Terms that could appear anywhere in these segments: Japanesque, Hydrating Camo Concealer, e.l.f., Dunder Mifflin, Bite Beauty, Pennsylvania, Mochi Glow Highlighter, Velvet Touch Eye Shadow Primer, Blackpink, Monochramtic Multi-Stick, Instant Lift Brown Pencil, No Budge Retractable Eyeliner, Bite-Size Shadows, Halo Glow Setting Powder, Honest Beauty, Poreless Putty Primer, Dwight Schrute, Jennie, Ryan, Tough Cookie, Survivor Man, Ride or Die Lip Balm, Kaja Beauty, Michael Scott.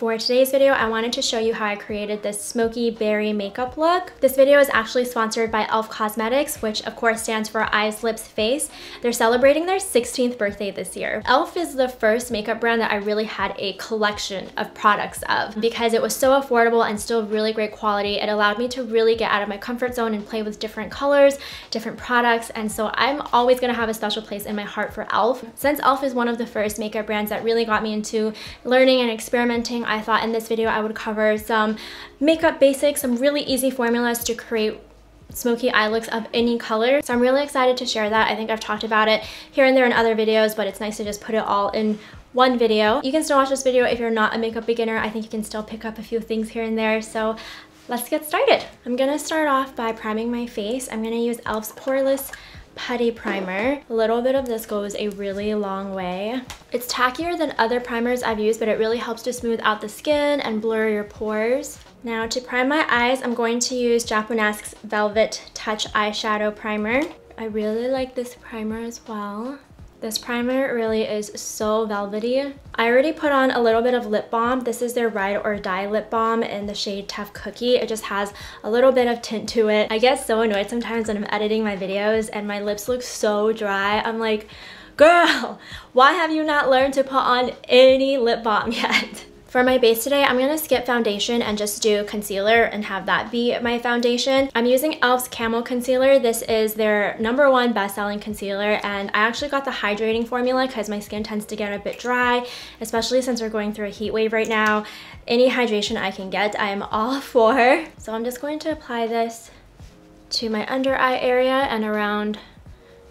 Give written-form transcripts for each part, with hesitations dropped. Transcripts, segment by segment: For today's video, I wanted to show you how I created this smoky berry makeup look. This video is actually sponsored by e.l.f. Cosmetics, which of course stands for Eyes, Lips, Face. They're celebrating their 16th birthday this year. e.l.f. is the first makeup brand that I really had a collection of products of because it was so affordable and still really great quality. It allowed me to really get out of my comfort zone and play with different colors, different products, and so I'm always gonna have a special place in my heart for e.l.f. Since e.l.f. is one of the first makeup brands that really got me into learning and experimenting, I thought in this video I would cover some makeup basics, some really easy formulas to create smoky eye looks of any color. So I'm really excited to share that. I think I've talked about it here and there in other videos, but it's nice to just put it all in one video. You can still watch this video if you're not a makeup beginner. I think you can still pick up a few things here and there. So let's get started. I'm gonna start off by priming my face. I'm gonna use e.l.f.'s Poreless Putty Primer. A little bit of this goes a really long way. It's tackier than other primers I've used, but it really helps to smooth out the skin and blur your pores. Now to prime my eyes, I'm going to use Japanesque's Velvet Touch Eyeshadow Primer. I really like this primer as well. This primer really is so velvety. I already put on a little bit of lip balm. This is their Ride or Die lip balm in the shade Tough Cookie. It just has a little bit of tint to it. I get so annoyed sometimes when I'm editing my videos and my lips look so dry. I'm like, girl, why have you not learned to put on any lip balm yet? For my base today, I'm gonna skip foundation and just do concealer and have that be my foundation. I'm using e.l.f.'s Camel Concealer. This is their #1 best-selling concealer, and I actually got the hydrating formula because my skin tends to get a bit dry, especially since we're going through a heat wave right now. Any hydration I can get, I am all for. So I'm just going to apply this to my under eye area and around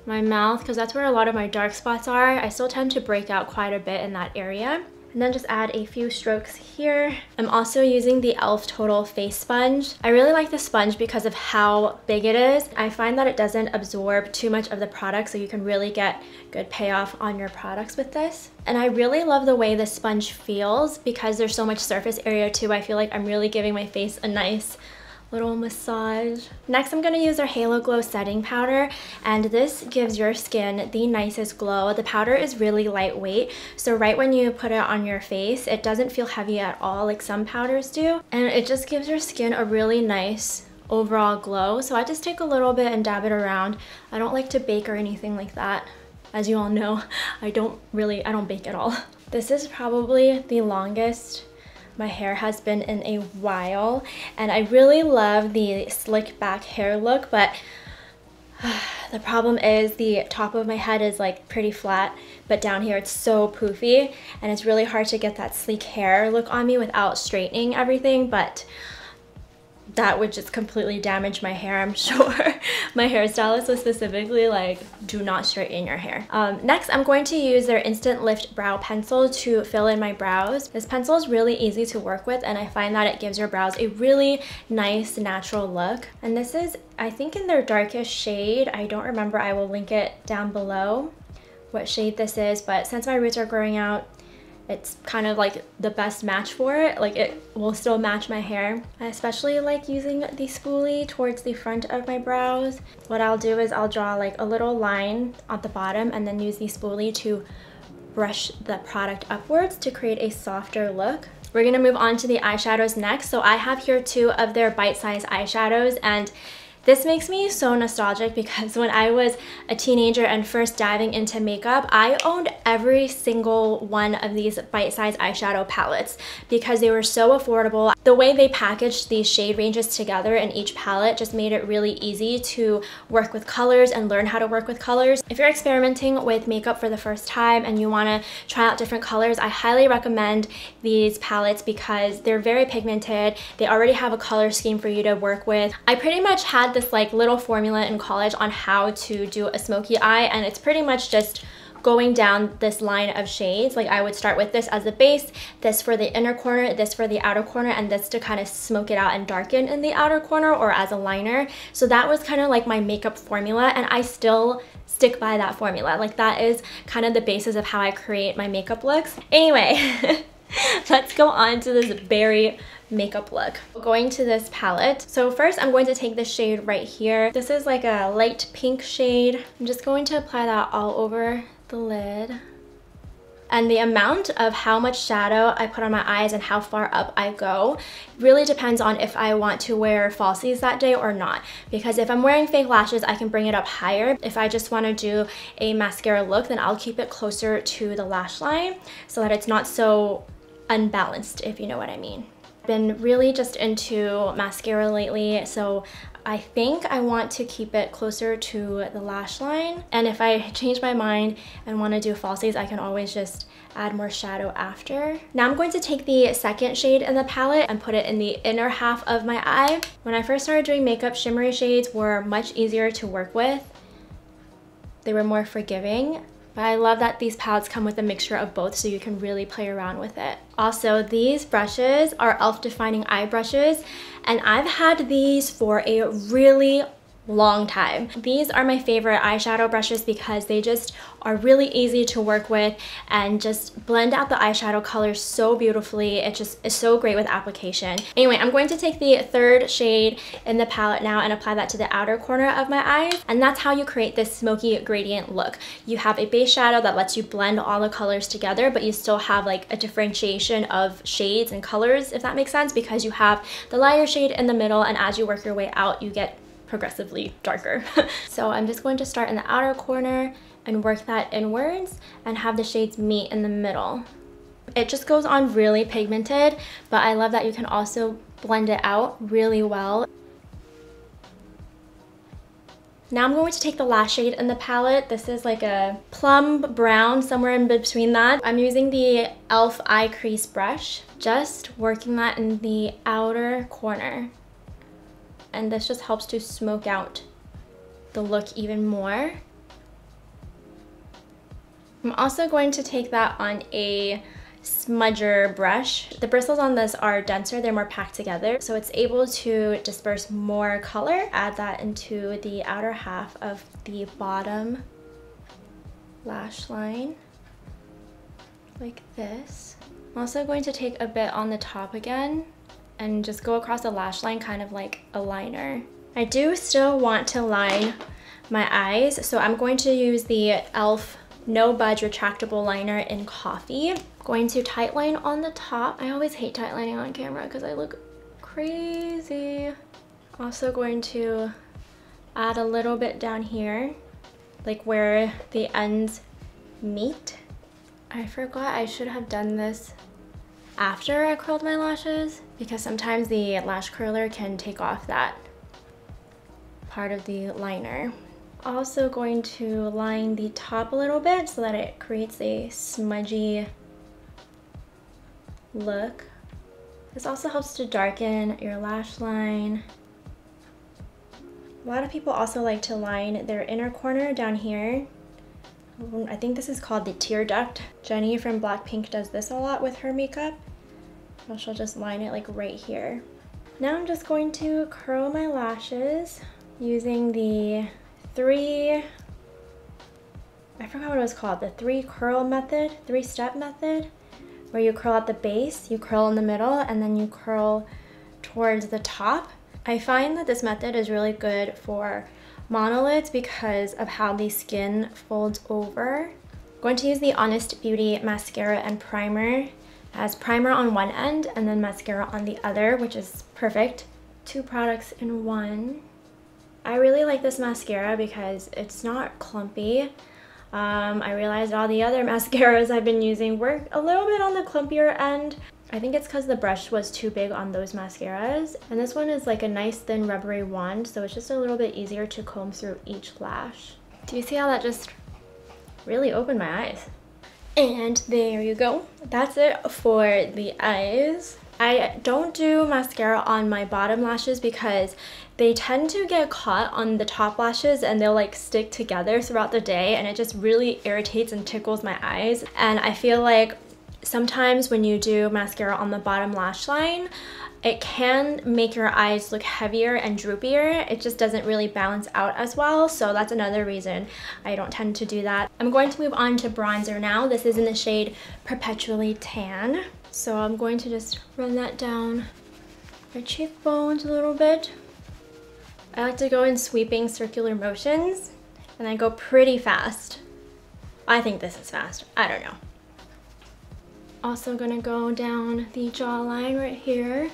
my mouth because that's where a lot of my dark spots are. I still tend to break out quite a bit in that area. And then just add a few strokes here. I'm also using the e.l.f. Total Face Sponge. I really like this sponge because of how big it is. I find that it doesn't absorb too much of the product, so you can really get good payoff on your products with this. And I really love the way this sponge feels because there's so much surface area too. I feel like I'm really giving my face a nice little massage. Next, I'm gonna use their Halo Glow setting powder, and this gives your skin the nicest glow. The powder is really lightweight, so right when you put it on your face, it doesn't feel heavy at all like some powders do, and it just gives your skin a really nice overall glow. So I just take a little bit and dab it around. I don't like to bake or anything like that. As you all know, I don't bake at all. This is probably the longest my hair has been in a while, and I really love the slick back hair look, but the problem is the top of my head is like pretty flat, but down here it's so poofy, and it's really hard to get that sleek hair look on me without straightening everything, but that would just completely damage my hair, I'm sure. My hairstylist was specifically like, do not straighten your hair. Next, I'm going to use their Instant Lift Brow Pencil to fill in my brows. This pencil is really easy to work with, and I find that it gives your brows a really nice, natural look. And this is, I think, in their darkest shade. I don't remember, I will link it down below what shade this is, but since my roots are growing out, it's kind of like the best match for it. Like, it will still match my hair. I especially like using the spoolie towards the front of my brows. What I'll do is I'll draw like a little line at the bottom and then use the spoolie to brush the product upwards to create a softer look. We're gonna move on to the eyeshadows next. So I have here 2 of their bite-sized eyeshadows, and this makes me so nostalgic because when I was a teenager and first diving into makeup, I owned every single one of these bite-sized eyeshadow palettes because they were so affordable. The way they packaged these shade ranges together in each palette just made it really easy to work with colors and learn how to work with colors. If you're experimenting with makeup for the first time and you want to try out different colors, I highly recommend these palettes because they're very pigmented. They already have a color scheme for you to work with. I pretty much had this like little formula in college on how to do a smoky eye, and it's pretty much just going down this line of shades. Like, I would start with this as the base, this for the inner corner, this for the outer corner, and this to kind of smoke it out and darken in the outer corner or as a liner. So that was kind of like my makeup formula, and I still stick by that formula. Like, that is kind of the basis of how I create my makeup looks. Anyway, let's go on to this berry makeup look. Going to this palette. So first I'm going to take this shade right here. This is like a light pink shade. I'm just going to apply that all over the lid. and the amount of how much shadow I put on my eyes and how far up I go really depends on if I want to wear falsies that day or not, because if I'm wearing fake lashes I can bring it up higher. If I just want to do a mascara look, then I'll keep it closer to the lash line so that it's not so unbalanced, if you know what I mean. I've been really just into mascara lately, so I think I want to keep it closer to the lash line, and if I change my mind and want to do falsies I can always just add more shadow after. Now I'm going to take the second shade in the palette and put it in the inner half of my eye. When I first started doing makeup, shimmery shades were much easier to work with. They were more forgiving. But I love that these palettes come with a mixture of both, so you can really play around with it. Also, these brushes are e.l.f. defining eye brushes, and I've had these for a really long time. These are my favorite eyeshadow brushes because they just are really easy to work with and just blend out the eyeshadow colors so beautifully. It just is so great with application. Anyway, I'm going to take the third shade in the palette now and apply that to the outer corner of my eyes, and that's how you create this smoky gradient look. You have a base shadow that lets you blend all the colors together, but you still have like a differentiation of shades and colors, if that makes sense, because you have the lighter shade in the middle, and as you work your way out you get progressively darker. So I'm just going to start in the outer corner and work that inwards and have the shades meet in the middle. It just goes on really pigmented, but I love that you can also blend it out really well. Now I'm going to take the last shade in the palette. This is like a plum brown, somewhere in between that. I'm using the e.l.f. eye crease brush, just working that in the outer corner. And this just helps to smoke out the look even more. I'm also going to take that on a smudger brush. The bristles on this are denser, they're more packed together, so it's able to disperse more color. Add that into the outer half of the bottom lash line, like this. I'm also going to take a bit on the top again, and just go across the lash line kind of like a liner. I do still want to line my eyes, so I'm going to use the e.l.f. No Budge Retractable Liner in Coffee. I'm going to tightline on the top. I always hate tightlining on camera because I look crazy. Also going to add a little bit down here, like where the ends meet. I forgot I should have done this after I curled my lashes, because sometimes the lash curler can take off that part of the liner. Also going to line the top a little bit so that it creates a smudgy look. This also helps to darken your lash line. A lot of people also like to line their inner corner down here. I think this is called the tear duct. Jennie from Blackpink does this a lot with her makeup. So she'll just line it like right here. Now I'm just going to curl my lashes using the three-step method, where you curl at the base, you curl in the middle, and then you curl towards the top. I find that this method is really good for monolids because of how the skin folds over. I'm going to use the Honest Beauty mascara and primer as primer on one end and then mascara on the other, which is perfect. Two products in one. I really like this mascara because it's not clumpy. I realized all the other mascaras I've been using work a little bit on the clumpier end. I think it's because the brush was too big on those mascaras, and this one is like a nice thin rubbery wand, so it's just a little bit easier to comb through each lash. Do you see how that just really opened my eyes? And there you go. That's it for the eyes. I don't do mascara on my bottom lashes because they tend to get caught on the top lashes and they'll like stick together throughout the day, and it just really irritates and tickles my eyes. And I feel like sometimes when you do mascara on the bottom lash line, it can make your eyes look heavier and droopier. It just doesn't really balance out as well, so that's another reason I don't tend to do that. I'm going to move on to bronzer now. This is in the shade Perpetually Tan. So I'm going to just run that down my cheekbones a little bit. I like to go in sweeping circular motions, and I go pretty fast. I think this is fast. I don't know. Also gonna go down the jawline right here.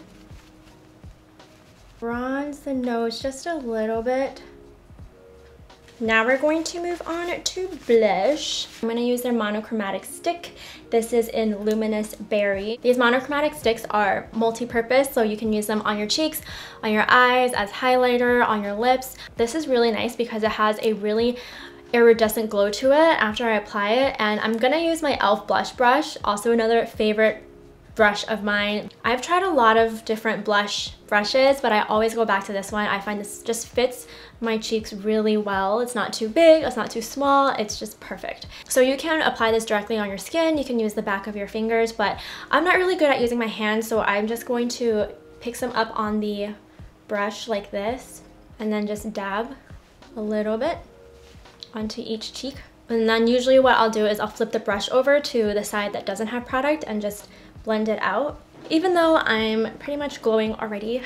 Bronze the nose just a little bit. Now we're going to move on to blush. I'm going to use their monochromatic stick. This is in Luminous Berry. These monochromatic sticks are multi-purpose, so you can use them on your cheeks, on your eyes, as highlighter, on your lips. This is really nice because it has a really iridescent glow to it after I apply it. And I'm going to use my e.l.f. blush brush, also another favorite brush of mine. I've tried a lot of different blush brushes, but I always go back to this one. I find this just fits my cheeks really well. It's not too big, it's not too small, it's just perfect. So you can apply this directly on your skin, you can use the back of your fingers, but I'm not really good at using my hands, so I'm just going to pick some up on the brush like this, and then just dab a little bit onto each cheek. And then usually what I'll do is I'll flip the brush over to the side that doesn't have product and just blend it out. Even though I'm pretty much glowing already,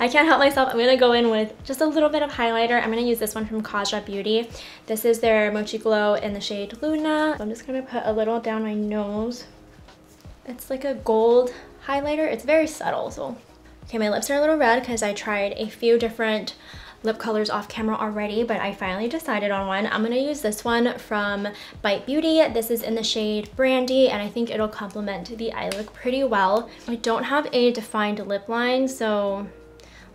I can't help myself. I'm gonna go in with just a little bit of highlighter. I'm gonna use this one from Kaja Beauty. This is their Mochi Glow in the shade Luna. I'm just gonna put a little down my nose. It's like a gold highlighter. It's very subtle. So, okay, my lips are a little red because I tried a few different lip colors off camera already, but I finally decided on one. I'm gonna use this one from Bite Beauty. This is in the shade Brandy, and I think it'll complement the eye look pretty well. I don't have a defined lip line, so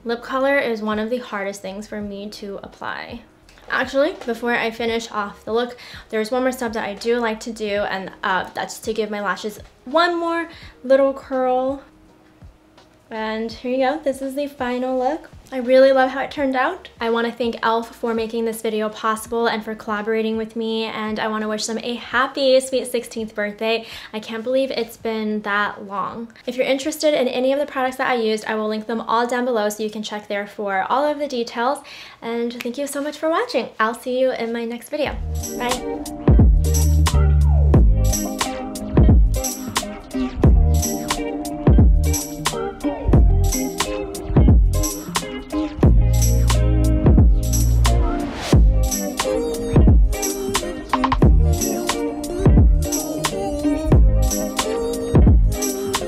lip color is one of the hardest things for me to apply. Actually, before I finish off the look, there's one more step that I do like to do, and that's to give my lashes one more little curl. And here you go, this is the final look. I really love how it turned out. I want to thank e.l.f. for making this video possible and for collaborating with me, and I want to wish them a happy sweet 16th birthday. I can't believe it's been that long. If you're interested in any of the products that I used, I will link them all down below so you can check there for all of the details. And thank you so much for watching. I'll see you in my next video. Bye!